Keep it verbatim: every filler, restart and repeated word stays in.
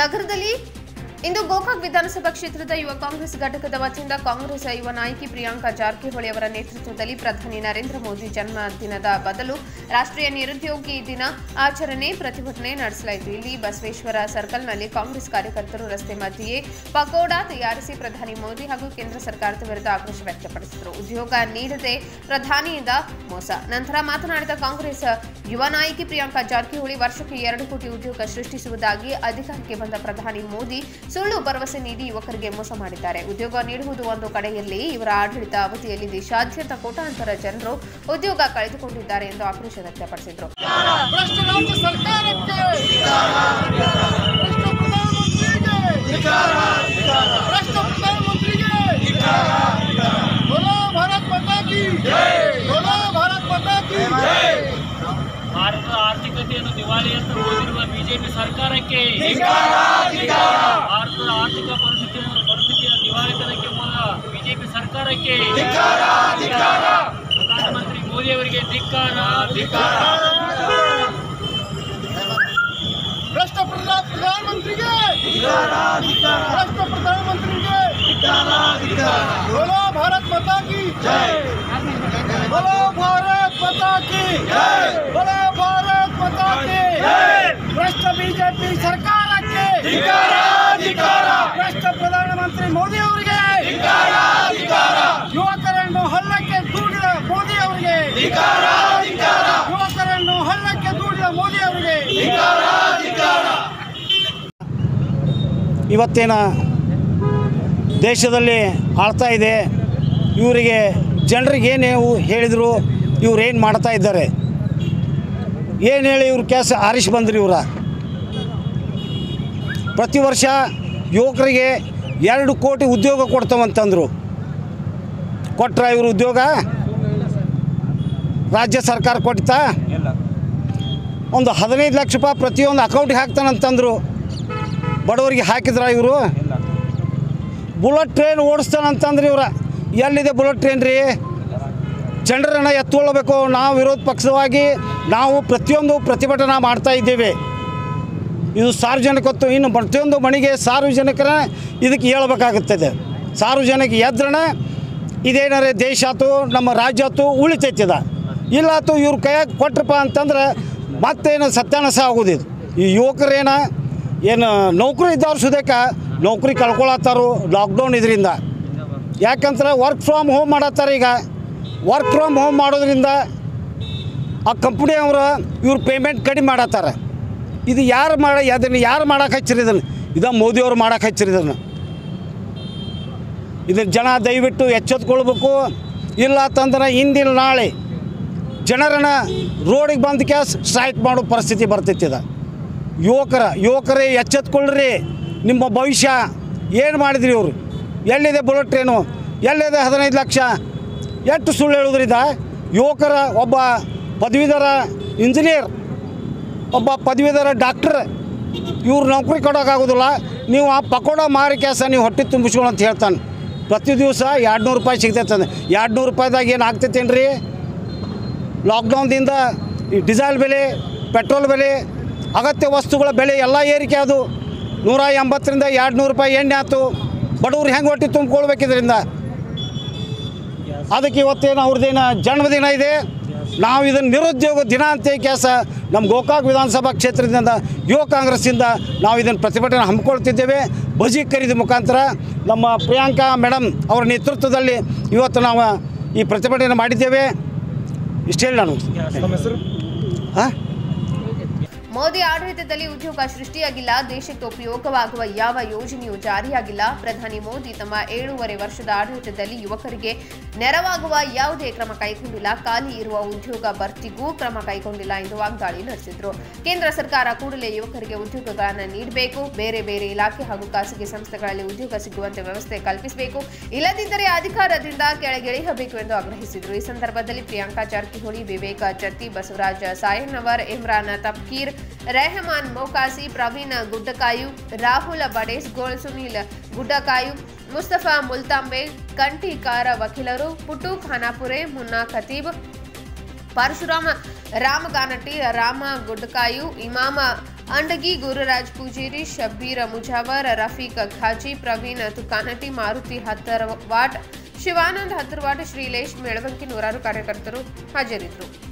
ನಗರದಲ್ಲಿ ಇಂದು ಗೋಕಾಕ್ ವಿಧಾನಸಭಾ ಕ್ಷೇತ್ರದ ಯುವ ಕಾಂಗ್ರೆಸ್ ಘಟಕದ ವತಿಯಿಂದ ಕಾಂಗ್ರೆಸ್ ಯುವ ನಾಯಕಿ ಪ್ರಿಯಾಂಕಾ ಜಾರಕಿಹೊಳಿ ಅವರ ನೇತೃತ್ವದಲ್ಲಿ ಪ್ರಧಾನಿ ನರೇಂದ್ರ ಮೋದಿ ಜನ್ಮದಿನದ ಬದಲು ರಾಷ್ಟ್ರೀಯ ನಿರುದ್ಯೋಗಿ ದಿನ ಆಚರಣೆ ಪ್ರತಿಭಟನೆ ನಡೆಸಲಾಯಿತು. ಇಲ್ಲಿ ಬಸವೇಶ್ವರ ಸರ್ಕಲ್ನಲ್ಲಿ ಕಾಂಗ್ರೆಸ್ ಕಾರ್ಯಕರ್ತರು ರಸ್ತೆ ಮಧ್ಯೆಯೇ ಪಕೋಡಾ ತಯಾರಿಸಿ ಪ್ರಧಾನಿ ಮೋದಿ ಹಾಗೂ ಕೇಂದ್ರ ಸರ್ಕಾರದ ವಿರುದ್ಧ ಆಕ್ರೋಶ ವ್ಯಕ್ತಪಡಿಸಿದರು. ಉದ್ಯೋಗ ನೀಡದೆ ಪ್ರಧಾನಿಯಿಂದ ಮೋಸ. ನಂತರ ಮಾತನಾಡಿದ ಕಾಂಗ್ರೆಸ್ ಯುವ ನಾಯಕಿ ಪ್ರಿಯಾಂಕಾ ಜಾರಕಿಹೊಳಿ ವರ್ಷಕ್ಕೆ ಎರಡು ಕೋಟಿ ಉದ್ಯೋಗ ಸೃಷ್ಟಿಸುವುದಾಗಿ ಅಧಿಕಾರಕ್ಕೆ ಬಂದ ಪ್ರಧಾನಿ ಮೋದಿ ಸುಳ್ಳು ಭರವಸೆ ನೀಡಿ ಯುವಕರಿಗೆ ಮೋಸ ಮಾಡಿದ್ದಾರೆ. ಉದ್ಯೋಗ ನೀಡುವುದು ಒಂದು ಕಡೆಯಲ್ಲಿ, ಇವರ ಆಡಳಿತ ಅವಧಿಯಲ್ಲಿ ದೇಶಾದ್ಯಂತ ಕೋಟಾಂತರ ಜನರು ಉದ್ಯೋಗ ಕಳೆದುಕೊಂಡಿದ್ದಾರೆ ಎಂದು ಆಕ್ರೋಶ ವ್ಯಕ್ತಪಡಿಸಿದರು. ಭಾರತದ ಆರ್ಥಿಕತೆಯನ್ನು ದಿವಾಳಿಯಂತೆ ಹೋಗಿರುವ ಬಿಜೆಪಿ ಸರ್ಕಾರಕ್ಕೆ ಭಾರತದ ಆರ್ಥಿಕ ಪರಿಸ್ಥಿತಿಯ ಪರಿಸ್ಥಿತಿಯ ದಿವಾಳಿತನಕ್ಕೆ ಮೂಲ ಬಿಜೆಪಿ ಸರ್ಕಾರಕ್ಕೆ ಪ್ರಧಾನಮಂತ್ರಿ ಮೋದಿ ಅವರಿಗೆ ಧಿಕ್ಕಾರ ಧಿಕ್ಕಾರ. ಭ್ರಷ್ಟ ಪ್ರಧಾನಮಂತ್ರಿಗೆ ಭ್ರಷ್ಟ ಪ್ರಧಾನಮಂತ್ರಿಗೆ ಬೋಲೋ ಭಾರತ ಮಾತಾ ಕಿ ಜೈ, ಬೋಲೋ ಭಾರತ ಮಾತಾ ಕಿ ಜೈ, ಬೋಲೋ ಭಾರತ ಮಾತಾ ಕಿ ಜೈ. ಭ್ರಷ್ಟ ಬಿಜೆಪಿ ಸರ್ಕಾರಕ್ಕೆ ಧಿಕ್ಕಾರ. ರಾಷ್ಟ್ರ ಪ್ರಧಾನಮಂತ್ರಿ ಮೋದಿ ಅವರಿಗೆ ಯುವಕರನ್ನು ಹಳ್ಳಕ್ಕೆ ದೂಡಿದ ಮೋದಿ ಅವರಿಗೆ ಯುವಕರನ್ನು ಹಳ್ಳಕ್ಕೆ ದೂಡಿದ ಮೋದಿ ಅವರಿಗೆ ಇವತ್ತಿನ ದೇಶದಲ್ಲಿ ಆಳ್ತಾ ಇದೆ. ಇವರಿಗೆ ಜನರಿಗೇನು ಹೇಳಿದರು, ಇವ್ರೇನು ಮಾಡ್ತಾ ಇದ್ದಾರೆ, ಏನು ಹೇಳಿ ಇವ್ರ ಕೆಲಸ ಆರಿಸಿ ಬಂದ್ರಿ. ಇವರ ಪ್ರತಿ ವರ್ಷ ಯುವಕರಿಗೆ ಎರಡು ಕೋಟಿ ಉದ್ಯೋಗ ಕೊಡ್ತವಂತಂದರು. ಕೊಟ್ರ ಇವರು ಉದ್ಯೋಗ? ರಾಜ್ಯ ಸರ್ಕಾರ ಕೊಡ್ತಾ ಒಂದು ಹದಿನೈದು ಲಕ್ಷ ರೂಪಾಯಿ ಪ್ರತಿಯೊಂದು ಅಕೌಂಟಿಗೆ ಹಾಕ್ತಾನಂತಂದರು. ಬಡವರಿಗೆ ಹಾಕಿದ್ರ ಇವರು? ಬುಲೆಟ್ ಟ್ರೈನ್ ಓಡಿಸ್ತಾನಂತಂದ್ರೆ ಇವರ ಎಲ್ಲಿದೆ ಬುಲೆಟ್ ಟ್ರೈನ್ ರೀ? ಜನರನ್ನು ಎತ್ತೊಳ್ಳಬೇಕು. ನಾವು ವಿರೋಧ ಪಕ್ಷವಾಗಿ ನಾವು ಪ್ರತಿಯೊಂದು ಪ್ರತಿಭಟನೆ ಮಾಡ್ತಾ ಇದ್ದೇವೆ. ಇದು ಸಾರ್ವಜನಿಕತ್ತು. ಇನ್ನು ಪ್ರತಿಯೊಂದು ಮನೆಗೆ ಸಾರ್ವಜನಿಕರ ಇದಕ್ಕೆ ಹೇಳ್ಬೇಕಾಗುತ್ತದೆ. ಸಾರ್ವಜನಿಕ ಎದ್ರಣ ಇದೇನಾರೇ ದೇಶ ಆಯ್ತು, ನಮ್ಮ ರಾಜ್ಯ ಆಯ್ತು ಉಳಿತೈತಿದ ಇಲ್ಲ ಆಯ್ತು. ಇವ್ರ ಕೈಯಾಗಿ ಕೊಟ್ರಪ್ಪ ಅಂತಂದ್ರೆ ಮತ್ತೇನು ಸತ್ಯಾನಾಶ ಆಗೋದಿದು. ಈ ಯುವಕರೇನ ಏನು ನೌಕರಿ ಇದ್ದವ್ರು ಸುದೇಕ ನೌಕರಿ ಕಳ್ಕೊಳತ್ತಾರು ಲಾಕ್ಡೌನ್ ಇದರಿಂದ. ಯಾಕಂದ್ರೆ ವರ್ಕ್ ಫ್ರಮ್ ಹೋಮ್ ಮಾಡತ್ತಾರ. ಈಗ ವರ್ಕ್ ಫ್ರಮ್ ಹೋಮ್ ಮಾಡೋದ್ರಿಂದ ಆ ಕಂಪ್ನಿಯವರು ಇವ್ರ ಪೇಮೆಂಟ್ ಕಡಿಮೆ ಮಾಡತ್ತಾರ. ಇದು ಯಾರು ಮಾಡಿ ಅದನ್ನು ಯಾರು ಮಾಡೋಕೆ ಹಚ್ಚಿರಿ? ಇದನ್ನು ಇದನ್ನು ಮೋದಿಯವರು ಮಾಡೋಕೆ ಹಚ್ಚಿರಿ. ಇದನ್ನು ಇದನ್ನು ಜನ ದಯವಿಟ್ಟು ಎಚ್ಚೆತ್ಕೊಳ್ಬೇಕು. ಇಲ್ಲ ತಂದ್ರೆ ಇಂದಿನ ನಾಳೆ ಜನರನ್ನು ರೋಡಿಗೆ ಬಂದು ಕ್ಯಾಸ್ ಸ್ಟ್ರೈಕ್ ಮಾಡೋ ಪರಿಸ್ಥಿತಿ ಬರ್ತೈತಿದ. ಯುವಕರ ಯುವಕರೇ ಎಚ್ಚೆತ್ಕೊಳ್ಳ್ರಿ. ನಿಮ್ಮ ಭವಿಷ್ಯ ಏನು ಮಾಡಿದ್ರಿ ಇವರು? ಎಲ್ಲಿದೆ ಬುಲೆಟ್ ಟ್ರೈನು? ಎಲ್ಲಿದೆ ಹದಿನೈದು ಲಕ್ಷ? ಎಷ್ಟು ಸುಳ್ಳು ಹೇಳೋದ್ರಿಂದ ಯುವಕರ ಒಬ್ಬ ಪದವೀಧರ ಇಂಜಿನಿಯರ್, ಒಬ್ಬ ಪದವೀಧರ ಡಾಕ್ಟ್ರ್ ಇವ್ರು ನೌಕರಿ ಕೊಡೋಕ್ಕಾಗೋದಿಲ್ಲ. ನೀವು ಆ ಪಕೋಡ ಮಾರಿ ಕೆಲಸ ನೀವು ಹೊಟ್ಟೆ ತುಂಬಿಸ್ಕೊಳ್ಳೋ ಅಂತ ಹೇಳ್ತಾನೆ. ಪ್ರತಿ ದಿವಸ ಎರಡು ನೂರು ರೂಪಾಯಿ ಸಿಗ್ತೈತೆ. ಎರಡು ನೂರು ರೂಪಾಯಿದಾಗ ಏನು ಆಗ್ತೈತೇನು ರೀ? ಲಾಕ್ಡೌನ್ದಿಂದ ಈ ಡೀಸೆಲ್ ಬೆಲೆ, ಪೆಟ್ರೋಲ್ ಬೆಲೆ, ಅಗತ್ಯ ವಸ್ತುಗಳ ಬೆಲೆ ಎಲ್ಲ ಏರಿಕೆ. ಅದು ನೂರ ಎಂಬತ್ತರಿಂದ ಎರಡು ನೂರು ರೂಪಾಯಿ ಎಣ್ಣೆ ಆಯ್ತು. ಬಡವ್ರು ಹೆಂಗೆ ಹೊಟ್ಟೆ ತುಂಬಿಕೊಳ್ಬೇಕಿದ್ರಿಂದ? ಅದಕ್ಕೆ ಇವತ್ತೇನು ಅವ್ರದ್ದೇನು ಜನ್ಮದಿನ ಇದೆ. ನಾವು ಇದನ್ನು ನಿರುದ್ಯೋಗ ದಿನ ಅಂತ ಕೆಲಸ ನಮ್ಮ ಗೋಕಾಕ್ ವಿಧಾನಸಭಾ ಕ್ಷೇತ್ರದಿಂದ ಯುವ ಕಾಂಗ್ರೆಸ್ಸಿಂದ ನಾವು ಇದನ್ನು ಪ್ರತಿಭಟನೆ ಹಮ್ಮಿಕೊಳ್ತಿದ್ದೇವೆ. ಬಜಿ ಖರೀದಿ ಮುಖಾಂತರ ನಮ್ಮ ಪ್ರಿಯಾಂಕಾ ಮೇಡಮ್ ಅವರ ನೇತೃತ್ವದಲ್ಲಿ ಇವತ್ತು ನಾವು ಈ ಪ್ರತಿಭಟನೆ ಮಾಡಿದ್ದೇವೆ. ಇಷ್ಟೇ ಹೇಳಿ ನಾನು. ಹಾಂ, ಮೋದಿ ಆಡಳಿತದಲ್ಲಿ ಉದ್ಯೋಗ ಸೃಷ್ಟಿಯಾಗಿಲ್ಲ, ದೇಶಕ್ಕೆ ಉಪಯೋಗವಾಗುವ ಯಾವ ಯೋಜನೆಯೂ ಜಾರಿಯಾಗಿಲ್ಲ. ಪ್ರಧಾನಿ ಮೋದಿ ತಮ್ಮ ಏಳೂವರೆ ವರ್ಷದ ಆಡಳಿತದಲ್ಲಿ ಯುವಕರಿಗೆ ನೆರವಾಗುವ ಯಾವುದೇ ಕ್ರಮ ಕೈಗೊಂಡಿಲ್ಲ. ಖಾಲಿ ಇರುವ ಉದ್ಯೋಗ ಭರ್ತಿಗೂ ಕ್ರಮ ಕೈಗೊಂಡಿಲ್ಲ ಎಂದು ವಾಗ್ದಾಳಿ ನಡೆಸಿದರು. ಕೇಂದ್ರ ಸರ್ಕಾರ ಕೂಡಲೇ ಯುವಕರಿಗೆ ಉದ್ಯೋಗಗಳನ್ನು ನೀಡಬೇಕು. ಬೇರೆ ಬೇರೆ ಇಲಾಖೆ ಹಾಗೂ ಖಾಸಗಿ ಸಂಸ್ಥೆಗಳಲ್ಲಿ ಉದ್ಯೋಗ ಸಿಗುವಂತೆ ವ್ಯವಸ್ಥೆ ಕಲ್ಪಿಸಬೇಕು. ಇಲ್ಲದಿದ್ದರೆ ಅಧಿಕಾರದಿಂದ ಕೆಳಗಿಳಿಯಬೇಕು ಎಂದು ಆಗ್ರಹಿಸಿದರು. ಈ ಸಂದರ್ಭದಲ್ಲಿ ಪ್ರಿಯಾಂಕಾ ಜಾರಕಿಹೊಳಿ, ವಿವೇಕ್ ಚಟ್ಟಿ, ಬಸವರಾಜ ಸಾಯಣ್ಣವರ್, ಇಮ್ರಾನ್ ತಫ್ಕೀರ್, रहमान मोकासी, प्रवीण गुडकायु, राहुल बडेश, गोलसुनील गुडकायु, मुस्तफा मुल, कंटिक्कार वकीलर, पुट्टू खानापुर, मुन्ना खतीब, पारशुराम रामगांटी, रामा गुडकायु, इमाम अंडगी, गुरुराज पुजीरी, शब्बीर मुजावर, रफीक खाची, प्रवीण तुखानटी, मारुति हतरवाट, शिवानंद हतरवाट, श्रीलेश मेळवंಕಿ ನೂರಾರು ಕಾರ್ಯಕರ್ತರು ಹಾಜರಿದ್ದರು।